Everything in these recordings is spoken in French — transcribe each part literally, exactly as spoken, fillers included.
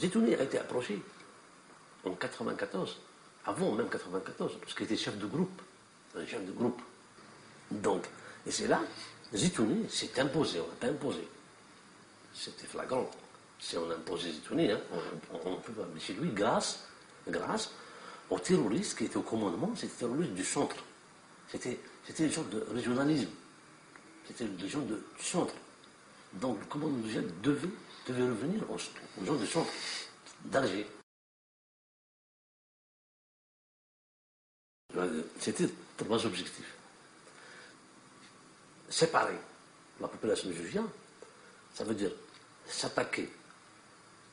Zitouni a été approché en mille neuf cent quatre-vingt-quatorze, avant même mille neuf cent quatre-vingt-quatorze, parce qu'il était chef de groupe, un chef de groupe. Donc, et c'est là, Zitouni s'est imposé, on n'a pas imposé. C'était flagrant. Si on a imposé Zitouni, hein, on ne peut pas. Mais chez lui, grâce, grâce aux terroristes qui étaient au commandement, c'était les terroristes du centre. C'était une sorte de régionalisme. C'était des gens de, du centre. Donc le commandement du G I A devait, devait revenir aux, aux gens du centre, d'Alger. C'était trois objectifs. Séparer la population du G I A, ça veut dire s'attaquer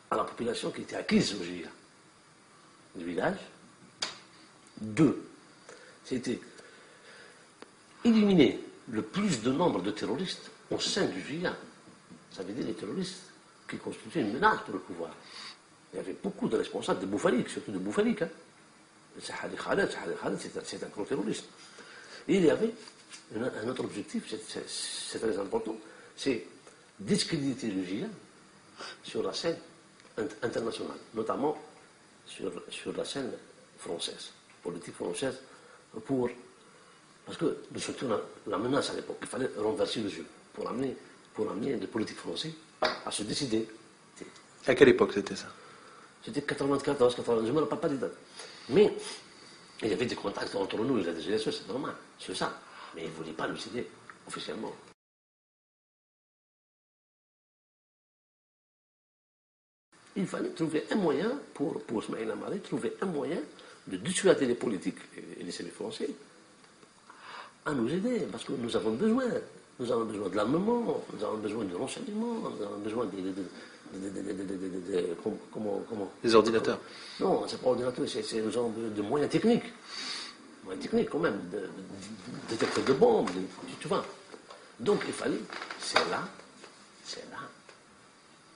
à la population qui était acquise au G I A, du village. Deux, c'était éliminer le plus de nombre de terroristes au sein du G I A. Ça veut dire les terroristes qui constituaient une menace pour le pouvoir. Il y avait beaucoup de responsables de Boufalik, surtout de Boufalik. Hein. Sahali Khaled, Sahali Khaled, c'est un gros terroriste. Et il y avait un, un autre objectif, c'est très important, c'est discréditer le G I A sur la scène internationale, notamment sur, sur la scène française, politique française, pour... Parce que, surtout, la, la menace à l'époque, il fallait renverser le jeu pour amener, pour amener les politiques français à se décider. À quelle époque c'était ça? C'était mille neuf cent quatre-vingt-quatorze, quatre-vingt-quatorze, je ne me rappelle pas des dates. Mais il y avait des contacts entre nous et la D G S E, c'est normal, c'est ça. Mais ils ne voulaient pas le céder officiellement. Il fallait trouver un moyen, pour, pour Osmaïla Mari, trouver un moyen de dissuader les politiques et les services français à nous aider, parce que nous avons besoin. Nous avons besoin de l'armement, nous avons besoin de renseignement, nous avons besoin des... De, de, de, de, de, de, de, comment, comment, des ordinateurs. Comment, non, c'est pas ordinateur, c'est nous avons besoin de moyens techniques. Moyens techniques quand même, de, de, de détecteurs de bombes, de, tu vois. Donc il fallait, c'est là, c'est là,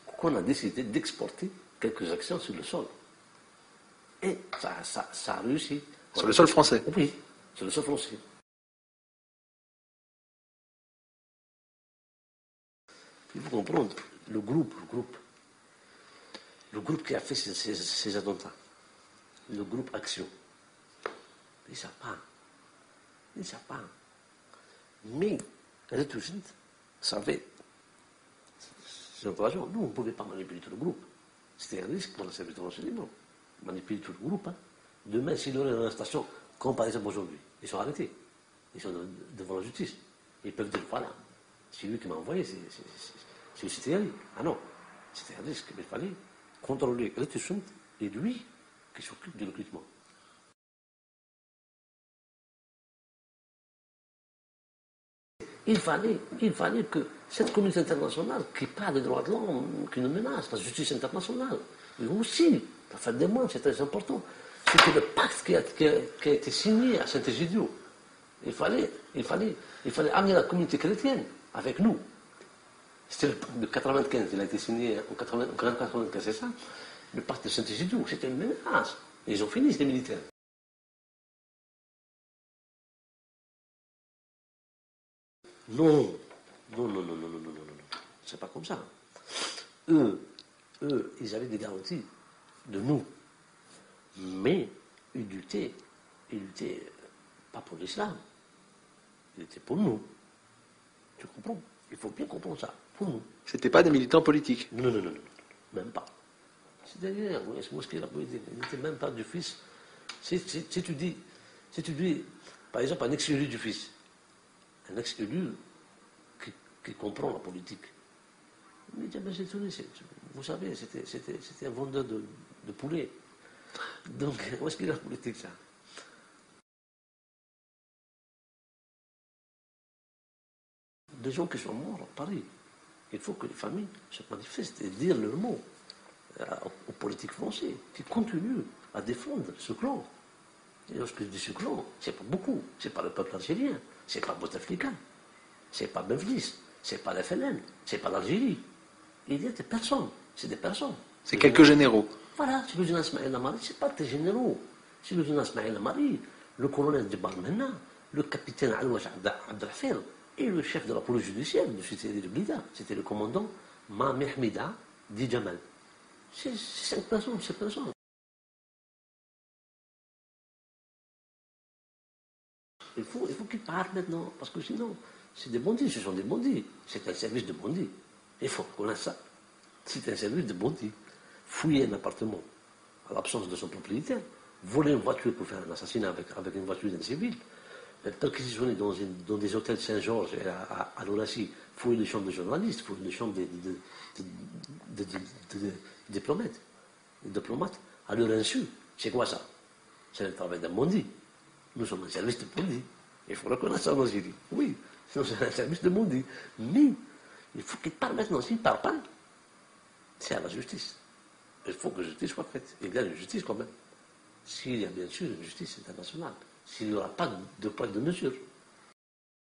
qu'on a décidé d'exporter quelques actions sur le sol. Et ça, ça, ça a réussi. Sur le sol français? Oui, sur le sol français. Il faut comprendre, le groupe, le groupe, le groupe qui a fait ces, ces, ces attentats, le groupe Action, ils ne savent pas, ils ne savent pas. Mais les Tutsis savaient, nous, on ne pouvait pas manipuler tout le groupe. C'était un risque pour la service de renseignement, manipuler tout le groupe. Hein. Demain, s'ils auraient une arrestation, comme par exemple aujourd'hui, ils sont arrêtés, ils sont devant la justice, ils peuvent dire, voilà. C'est lui qui m'a envoyé, c'est aussi Thierry. Ah non, c'était un risque, mais il fallait contrôler le Tutsi et lui qui s'occupe du recrutement. Il fallait, il fallait que cette communauté internationale qui parle des droits de l'homme, qui nous menace, la justice internationale, mais aussi la fin des mois, c'est très important. C'était le pacte qui a, qui, a, qui a été signé à Sant'Egidio. Il fallait, il fallait, il fallait amener la communauté chrétienne avec nous. C'était le mille neuf cent quatre-vingt-quinze, il a été signé en mille neuf cent quatre-vingt-quinze, c'est ça. Le pacte de Sant'Egidio, c'était une menace. Ils ont fini, les militaires. Non, non, non, non, non, non, non, non, c'est pas comme ça. Eux, eux, ils avaient des garanties de nous. Mais ils luttaient, ils luttaient pas pour l'islam, ils luttaient pour nous. Tu comprends? Il faut bien comprendre ça, pour nous. C'était pas des militants politiques? Non, non, non, non, même pas. C'est derrière, c'est moi ce qu'il a pu dire. Il n'était même pas du fils. Si, si, si, tu dis, si tu dis, par exemple, un ex-élu du fils, un ex-élu qui, qui comprend la politique, il me dit, mais c'est vous savez, c'était un vendeur de, de poulet. Donc, où est-ce qu'il a la politique, ça? Les gens qui sont morts à Paris, il faut que les familles se manifestent et dire leur mot aux politiques français qui continuent à défendre ce clan. Et lorsque je dis ce clan, c'est pas beaucoup, c'est pas le peuple algérien, c'est pas Bouteflika, c'est pas Benflis, c'est pas l'F L N, c'est pas l'Algérie. Il y a des personnes, c'est des personnes. C'est quelques généraux. Voilà, c'est le général Osmaïla Mari, c'est pas des généraux. C'est le général Osmaïla Mari, le colonel de Barmena, le capitaine Alouach Abdelhafir. Et le chef de la police judiciaire de Cité de Blida, c'était le commandant Mahmeh Medah dit Jamal. C'est cette personne, cette personne. Il faut, il faut qu'ils parlent maintenant, parce que sinon, c'est des bandits, ce sont des bandits. C'est un service de bandits. Il faut connaître ça. C'est un service de bandits. Fouiller un appartement à l'absence de son propriétaire, voler une voiture pour faire un assassinat avec, avec une voiture d'un civil, perquisitionner dans, dans des hôtels Saint-Georges et à, à, à l'Aurassie, fouiller les chambres de journalistes, fouiller les chambres des de, de, de, de, de, de diplomates, diplomates, à leur insu. C'est quoi ça? C'est le travail d'un bandit. Nous sommes un service de bandit. Il faut reconnaître ça en Algérie. Oui, nous sommes un service de bandit. Mais il faut qu'ils parlent maintenant. S'ils ne parlent pas, c'est à la justice. Il faut que la justice soit faite. Il y a une justice quand même. S'il y a bien sûr une justice internationale, s'il n'y aura pas de poids de mesure.